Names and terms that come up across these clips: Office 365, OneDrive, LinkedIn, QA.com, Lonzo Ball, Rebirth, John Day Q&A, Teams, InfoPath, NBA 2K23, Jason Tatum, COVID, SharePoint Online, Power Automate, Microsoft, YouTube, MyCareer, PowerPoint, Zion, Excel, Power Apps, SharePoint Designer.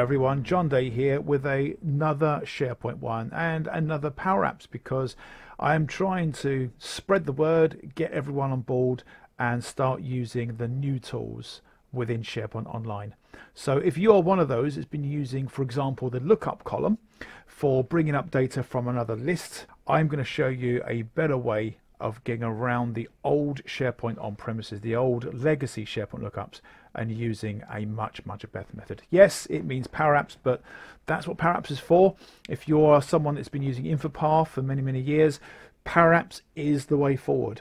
everyone, John Day here with another SharePoint one and another Power Apps, because I'm trying to spread the word, get everyone on board and start using the new tools within SharePoint Online. So if you are one of those that's been using, for example, the lookup column for bringing up data from another list, I'm going to show you a better way of getting around the old SharePoint on-premises, the old legacy SharePoint lookups, and using a much better method. Yes, it means Power Apps, but that's what Power Apps is for. If you're someone that's been using InfoPath for many years, Power Apps is the way forward.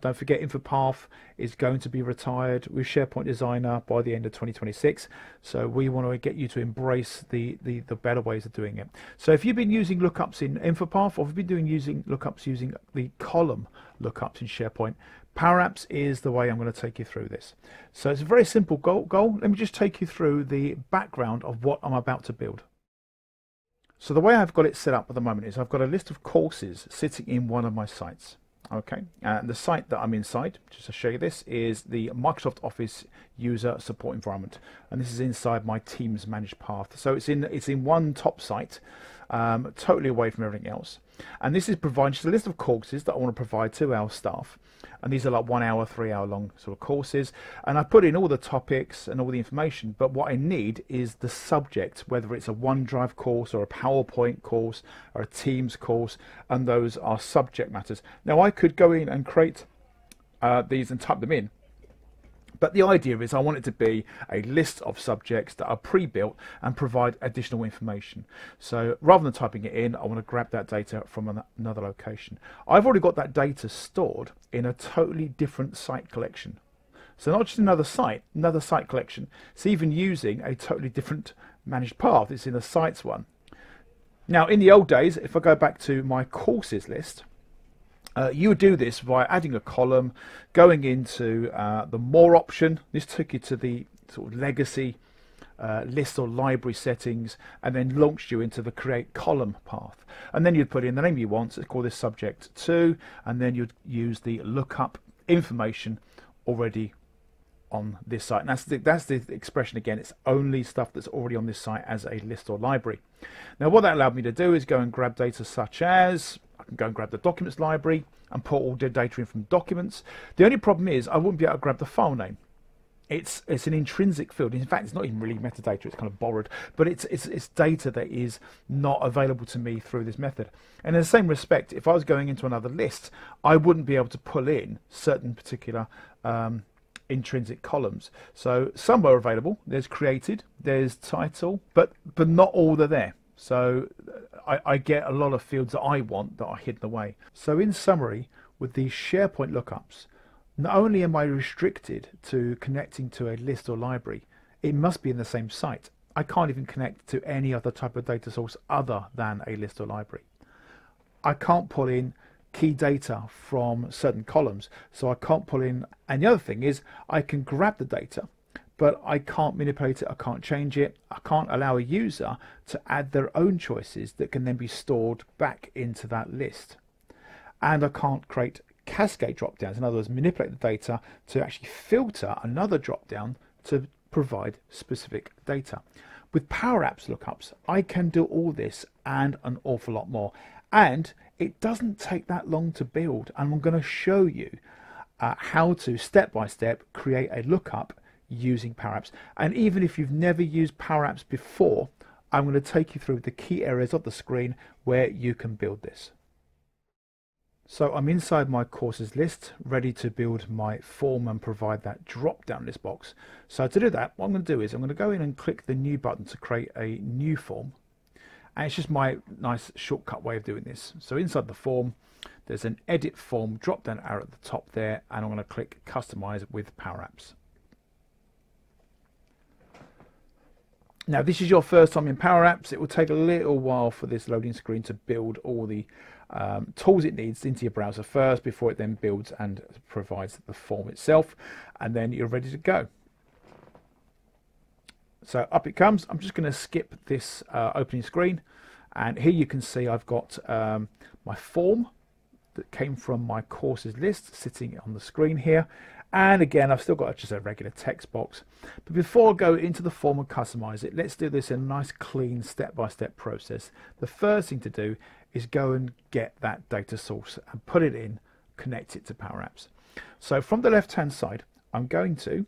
Don't forget, InfoPath is going to be retired with SharePoint Designer by the end of 2026. So we want to get you to embrace the better ways of doing it. So if you've been using lookups in InfoPath, or if you've been using lookups using the column lookups in SharePoint, Power Apps is the way I'm going to take you through this. So it's a very simple goal. Let me just take you through the background of what I'm about to build. So the way I've got it set up at the moment is I've got a list of courses sitting in one of my sites. Okay, and the site that I'm inside, just to show you this, is the Microsoft Office user support environment, and this is inside my Teams managed path. So it's in one top site, totally away from everything else. And this is providing just a list of courses that I want to provide to our staff, and these are like 1 hour, 3 hour long sort of courses. And I put in all the topics and all the information, but what I need is the subject, whether it's a OneDrive course or a PowerPoint course or a Teams course, and those are subject matters. Now I could go in and create these and type them in, but the idea is I want it to be a list of subjects that are pre-built and provide additional information. So rather than typing it in, I want to grab that data from another location. I've already got that data stored in a totally different site collection. So not just another site collection. It's even using a totally different managed path. It's in a sites one. Now in the old days, if I go back to my courses list, you would do this by adding a column, going into the More option. This took you to the sort of legacy list or library settings, and then launched you into the Create Column path. And then you'd put in the name you want, so call this Subject 2, and then you'd use the lookup information already on this site. And that's the expression again, it's only stuff that's already on this site as a list or library. Now what that allowed me to do is go and grab data such as, I can go and grab the documents library and put all the data in from documents. The only problem is I wouldn't be able to grab the file name. It's an intrinsic field. In fact, it's not even really metadata, it's kind of borrowed, but it's data that is not available to me through this method. And in the same respect, if I was going into another list, I wouldn't be able to pull in certain particular intrinsic columns. So some are available, there's created, there's title, but not all are there. So I get a lot of fields that I want that are hidden away. So in summary, with these SharePoint lookups, not only am I restricted to connecting to a list or library, it must be in the same site. I can't even connect to any other type of data source other than a list or library. I can't pull in key data from certain columns, so I can't pull in. And the other thing is I can grab the data, but I can't manipulate it, I can't change it, I can't allow a user to add their own choices that can then be stored back into that list. And I can't create cascade drop-downs, in other words, manipulate the data to actually filter another drop-down to provide specific data. With Power Apps lookups, I can do all this and an awful lot more. And it doesn't take that long to build, and I'm going to show you how to step-by-step create a lookup using Power Apps. And even if you've never used Power Apps before, I'm going to take you through the key areas of the screen where you can build this. So I'm inside my courses list, ready to build my form and provide that drop down list box. So to do that, what I'm going to do is I'm going to go in and click the new button to create a new form, and it's just my nice shortcut way of doing this. So inside the form, there's an edit form drop down arrow at the top there, and I'm going to click customize with Power Apps. Now this is your first time in Power Apps, it will take a little while for this loading screen to build all the tools it needs into your browser first before it then builds and provides the form itself, and then you're ready to go. So up it comes. I'm just going to skip this opening screen, and here you can see I've got my form that came from my courses list sitting on the screen here, And again, I've still got just a regular text box. But before I go into the form and customize it, let's do this in a nice, clean, step-by-step process. The first thing to do is go and get that data source and put it in, connect it to Power Apps. So from the left-hand side, I'm going to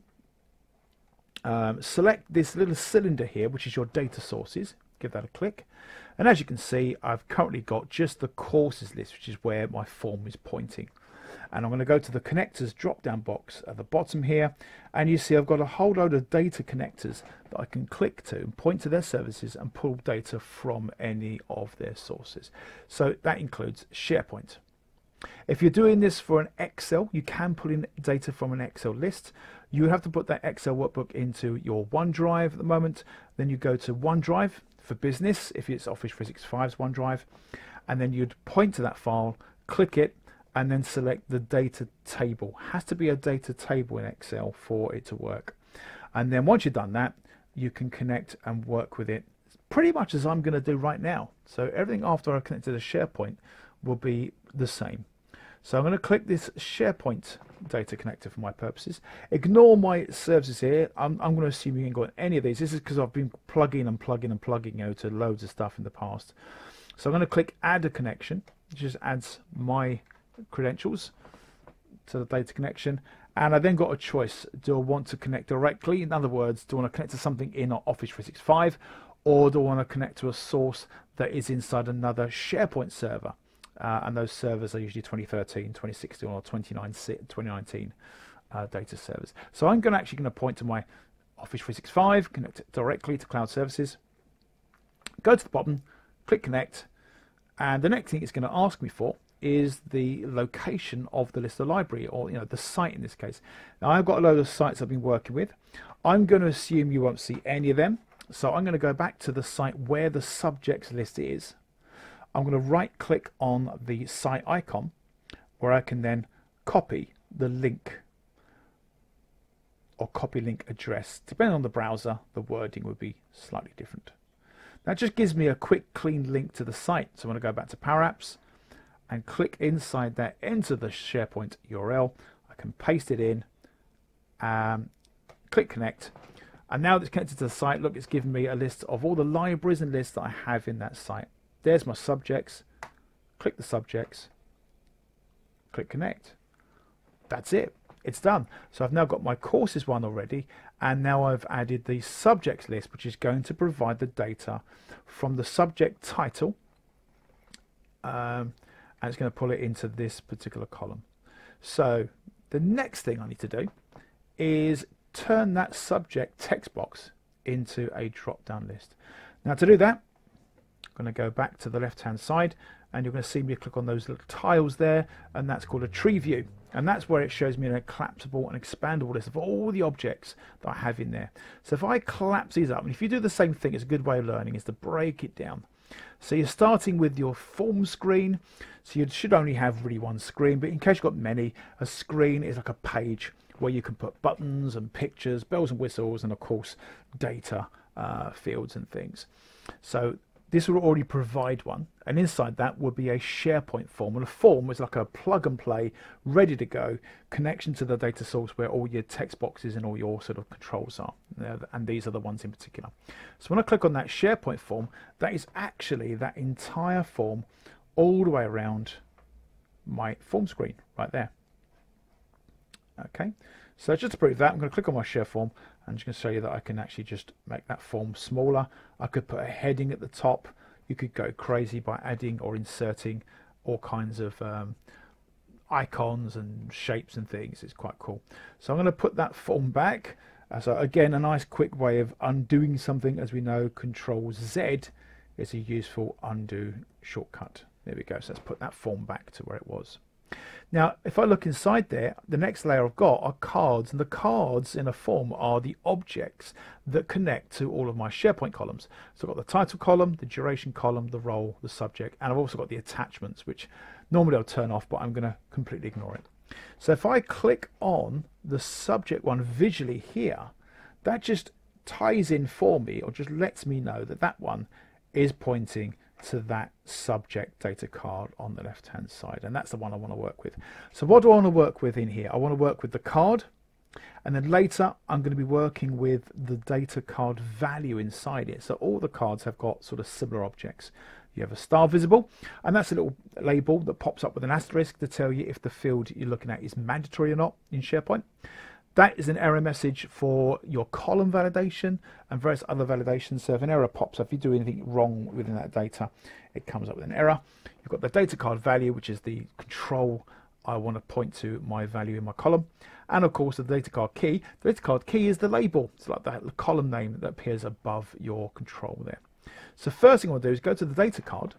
select this little cylinder here, which is your data sources. Give that a click. And as you can see, I've currently got just the courses list, which is where my form is pointing. And I'm going to go to the connectors drop down box at the bottom here, and you see I've got a whole load of data connectors that I can click to and point to their services and pull data from any of their sources. So that includes SharePoint. If you're doing this for an Excel, you can pull in data from an Excel list. You have to put that Excel workbook into your OneDrive at the moment. Then you go to OneDrive for Business, if it's Office 365's OneDrive, and then you'd point to that file, click it, and then select the data table. Has to be a data table in Excel for it to work. And then once you've done that, you can connect and work with it pretty much as I'm going to do right now. So everything after I connect to the SharePoint will be the same. So I'm going to click this SharePoint data connector for my purposes. Ignore my services here. I'm going to assume you can go on any of these. This is because I've been plugging and plugging and plugging to loads of stuff in the past. So I'm going to click add a connection. It just adds my credentials to the data connection, and I then got a choice. Do I want to connect directly? In other words, do I want to connect to something in Office 365, or do I want to connect to a source that is inside another SharePoint server? And those servers are usually 2013, 2016, or 2019 data servers. So I'm actually going to point to my Office 365, connect it directly to cloud services, go to the bottom, click connect, and the next thing it's going to ask me for is the location of the list of library, or the site in this case. Now I've got a load of sites I've been working with. I'm going to assume you won't see any of them, so I'm going to go back to the site where the subjects list is. I'm going to right click on the site icon, where I can then copy the link or copy link address. Depending on the browser, the wording would be slightly different. That just gives me a quick clean link to the site. So I'm going to go back to Power Apps and click inside there, enter the SharePoint URL. I can paste it in, click connect, and now it's connected to the site. Look, it's given me a list of all the libraries and lists that I have in that site. There's my subjects. Click the subjects, click connect. That's it, it's done. So I've now got my courses one already, and now I've added the subjects list, which is going to provide the data from the subject title, and it's going to pull it into this particular column. So the next thing I need to do is turn that subject text box into a drop-down list. Now to do that, I'm going to go back to the left-hand side, and you're going to see me click on those little tiles there, and that's called a tree view. And that's where it shows me an collapsible and expandable list of all the objects that I have in there. So if I collapse these up, and if you do the same thing, it's a good way of learning, is to break it down. So you're starting with your form screen, so you should only have really one screen, but in case you've got many, a screen is like a page where you can put buttons and pictures, bells and whistles, and of course data fields and things. So this will already provide one, and inside that would be a SharePoint form. And a form is like a plug and play, ready to go, connection to the data source where all your text boxes and all your sort of controls are, and these are the ones in particular. So when I click on that SharePoint form, that is actually that entire form all the way around my form screen right there. Okay, so just to prove that, I'm going to click on my share form. I'm just going to show you that I can actually just make that form smaller. I could put a heading at the top. You could go crazy by adding or inserting all kinds of icons and shapes and things. It's quite cool. So I'm going to put that form back. So again, a nice quick way of undoing something. As we know, Control Z is a useful undo shortcut. There we go. So let's put that form back to where it was. Now, if I look inside there, the next layer I've got are cards, and the cards in a form are the objects that connect to all of my SharePoint columns. So I've got the title column, the duration column, the role, the subject, and I've also got the attachments, which normally I'll turn off, but I'm going to completely ignore it. So if I click on the subject one visually here, that just ties in for me, or just lets me know that that one is pointing to that subject data card on the left hand side, and that's the one I want to work with. So what do I want to work with in here? I want to work with the card, And then later I'm going to be working with the data card value inside it. So all the cards have got sort of similar objects. You have a star visible, and that's a little label that pops up with an asterisk to tell you if the field you're looking at is mandatory or not in SharePoint. That is an error message for your column validation and various other validations. So if an error pops up, if you do anything wrong within that data, it comes up with an error. You've got the data card value, which is the control I want to point to my value in my column. And of course, the data card key. The data card key is the label. It's like the column name that appears above your control there. So first thing I'll do is go to the data card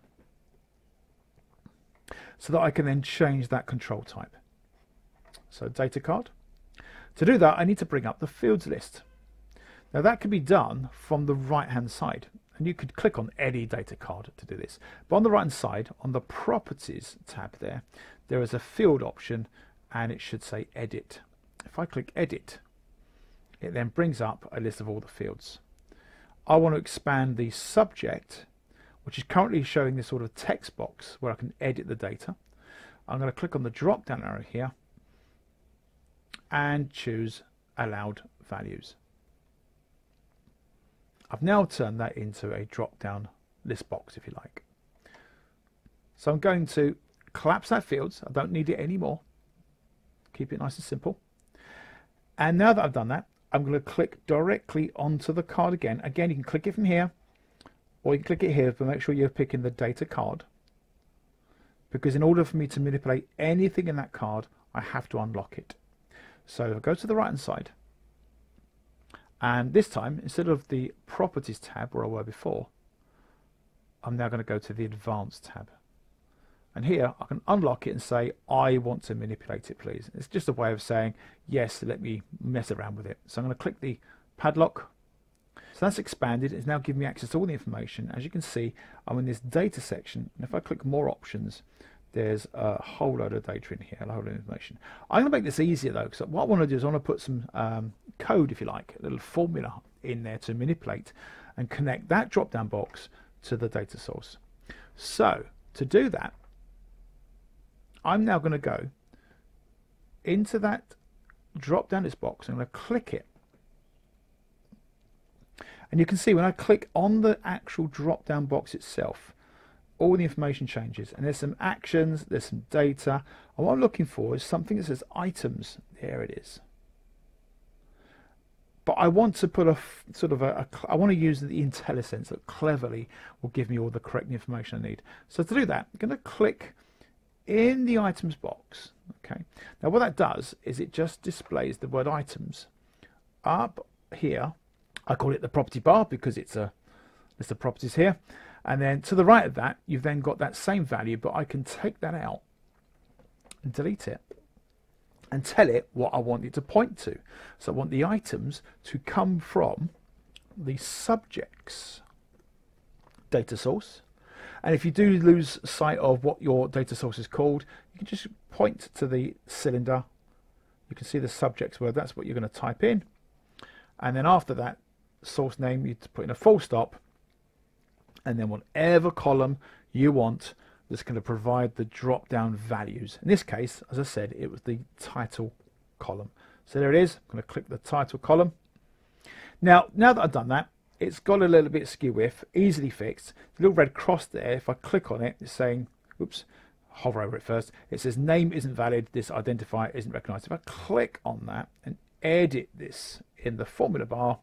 so that I can then change that control type. So data card. To do that, I need to bring up the fields list. Now that can be done from the right-hand side, and you could click on any data card to do this. But on the right-hand side, on the Properties tab there, there is a field option, and it should say Edit. If I click Edit, it then brings up a list of all the fields. I want to expand the subject, which is currently showing this sort of text box where I can edit the data. I'm going to click on the drop down arrow here and choose allowed values. I've now turned that into a drop down list box, if you like. So I'm going to collapse that fields. I don't need it anymore. Keep it nice and simple. And now that I've done that, I'm going to click directly onto the card again. Again, you can click it from here, or you can click it here, but make sure you're picking the data card, because in order for me to manipulate anything in that card, I have to unlock it. So I'll go to the right-hand side, and this time, instead of the Properties tab where I were before, I'm now going to go to the Advanced tab. And here I can unlock it and say, I want to manipulate it, please. It's just a way of saying, yes, let me mess around with it. So I'm going to click the padlock. So that's expanded. It's now giving me access to all the information. As you can see, I'm in this data section. And if I click more options, there's a whole load of data in here, a whole load of information. I'm going to make this easier, though, because what I want to do is I want to put some code, if you like, a little formula in there to manipulate and connect that drop-down box to the data source. So to do that, I'm now going to go into that drop down this box. I'm going to click it, and you can see when I click on the actual drop down box itself, all the information changes, and there's some actions, there's some data, and what I'm looking for is something that says items. There it is. But I want to put a sort of I want to use the IntelliSense that cleverly will give me all the correct information I need. So to do that, I'm going to click in the items box. Okay, now what that does is it just displays the word items up here. I call it the property bar because it's a list of properties here, and then to the right of that you've then got that same value, but I can take that out and delete it and tell it what I want it to point to. So I want the items to come from the subjects data source. And if you do lose sight of what your data source is called, you can just point to the cylinder. You can see the subjects where that's what you're going to type in. And then after that source name, you put in a full stop. And then whatever column you want that's going to provide the drop down values. In this case, as I said, it was the title column. So there it is. I'm going to click the title column. Now that I've done that, it's got a little bit skew width, easily fixed. The little red cross there, if I click on it, it's saying, oops, hover over it first. It says name isn't valid, this identifier isn't recognized. If I click on that and edit this in the formula bar,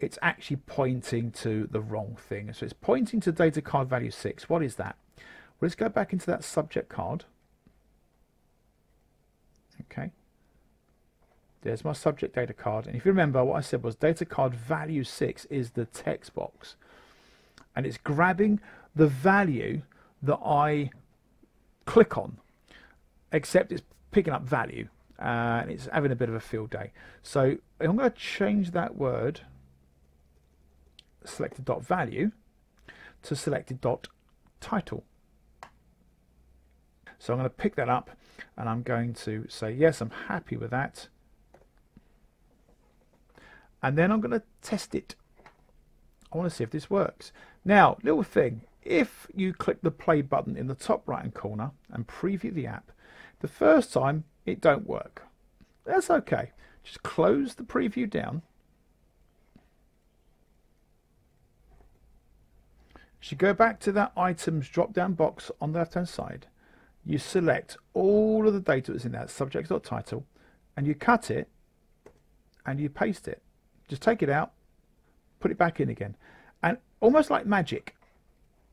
it's actually pointing to the wrong thing. So it's pointing to data card value 6. What is that? Well, let's go back into that subject card. Okay. There's my subject data card, and if you remember what I said was data card value 6 is the text box, and it's grabbing the value that I click on, except it's picking up value and it's having a bit of a field day. So I'm going to change that word selected dot value to selected dot title. So I'm going to pick that up and I'm going to say yes, I'm happy with that. And then I'm going to test it. I want to see if this works. Now, little thing, if you click the play button in the top right hand corner and preview the app, the first time it don't work. That's okay. Just close the preview down. As you go back to that items drop down box on the left hand side, you select all of the data that's in that subject.title and you cut it and you paste it. Just take it out, put it back in again, and almost like magic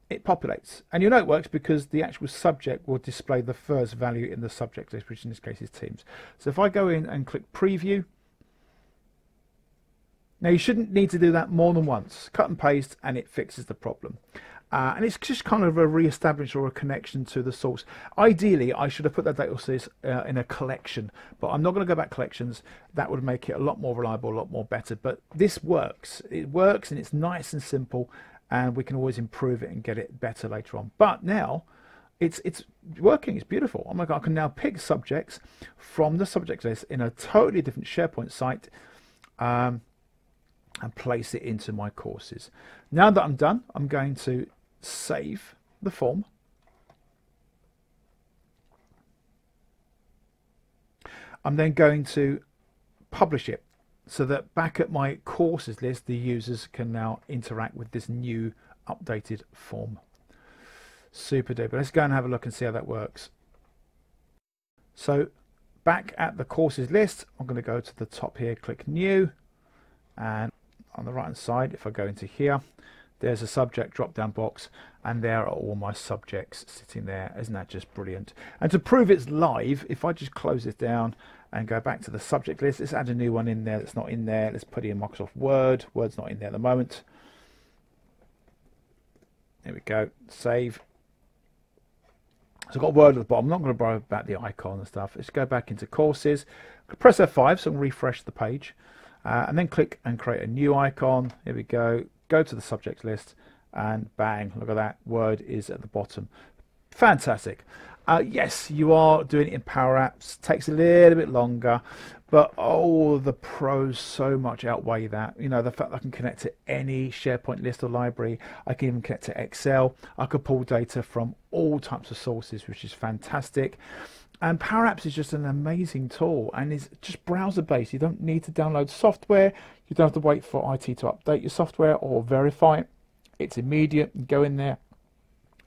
it populates. And you know it works because the actual subject will display the first value in the subject list, which in this case is Teams. So if I go in and click preview, now you shouldn't need to do that more than once. Cut and paste and it fixes the problem. And it's just kind of a re-establish or a connection to the source. Ideally, I should have put that data source in a collection, but I'm not going to go back collections. That would make it a lot more reliable, a lot more better. But this works. It works and it's nice and simple, and we can always improve it and get it better later on. But now it's working. It's beautiful. Oh my God, I can now pick subjects from the subject list in a totally different SharePoint site. And place it into my courses. Now that I'm done, I'm going to save the form. I'm then going to publish it so that back at my courses list, the users can now interact with this new updated form. Super duper. Let's go and have a look and see how that works. So back at the courses list, I'm going to go to the top here, click new, and on the right hand side, if I go into here, there's a subject drop down box, and there are all my subjects sitting there. Isn't that just brilliant? And to prove it's live, if I just close this down and go back to the subject list, let's add a new one in there that's not in there. Let's put it in Microsoft Word. Word's not in there at the moment. There we go. Save. So I've got Word at the bottom. I'm not going to worry about the icon and stuff. Let's go back into courses. Press F5 so I can refresh the page. And then click and create a new icon. Here we go. Go to the subject list and bang, look at that. Word is at the bottom. Fantastic. Yes, you are doing it in Power Apps. Takes a little bit longer, but oh, the pros so much outweigh that. You know, the fact that I can connect to any SharePoint list or library. I can even connect to Excel. I could pull data from all types of sources, which is fantastic. And Power Apps is just an amazing tool, and it's just browser-based. You don't need to download software. You don't have to wait for IT to update your software or verify it. It's immediate. You go in there,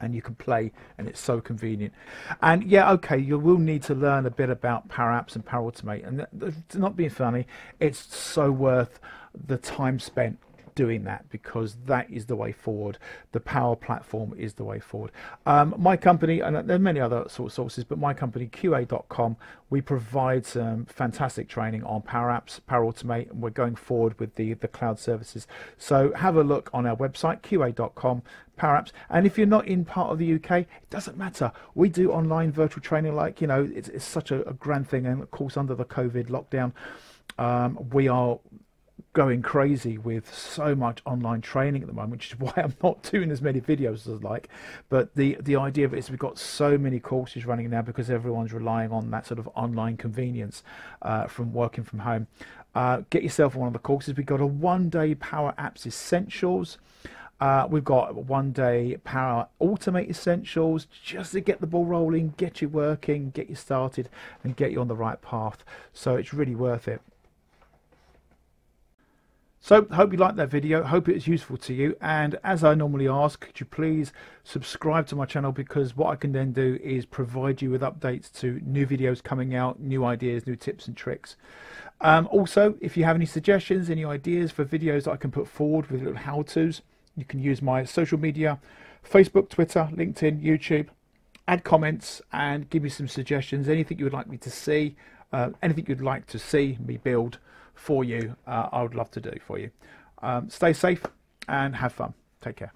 and you can play, and it's so convenient. And yeah, okay, you will need to learn a bit about Power Apps and Power Automate. And it's not being funny, it's so worth the time spent doing that, because that is the way forward. The Power Platform is the way forward. My company, and there are many other sort of sources, but my company QA.com, we provide some fantastic training on Power Apps, Power Automate, and we're going forward with the cloud services. So have a look on our website, QA.com, Power Apps. And if you're not in part of the UK, it doesn't matter. We do online virtual training, like, you know, it's such a grand thing. And of course, under the COVID lockdown, we are going crazy with so much online training at the moment, which is why I'm not doing as many videos as I'd like. But the idea of it is we've got so many courses running now because everyone's relying on that sort of online convenience from working from home. Get yourself one of the courses. We've got a one-day Power Apps Essentials. We've got one-day Power Automate Essentials, just to get the ball rolling, get you working, get you started, and get you on the right path. So it's really worth it. So hope you liked that video, hope it was useful to you, and as I normally ask, could you please subscribe to my channel, because what I can then do is provide you with updates to new videos coming out, new ideas, new tips and tricks. Also, if you have any suggestions, any ideas for videos that I can put forward with little how-tos, you can use my social media, Facebook, Twitter, LinkedIn, YouTube, add comments and give me some suggestions, anything you would like me to see, anything you'd like to see me build for you, I would love to do for you. Stay safe and have fun. Take care.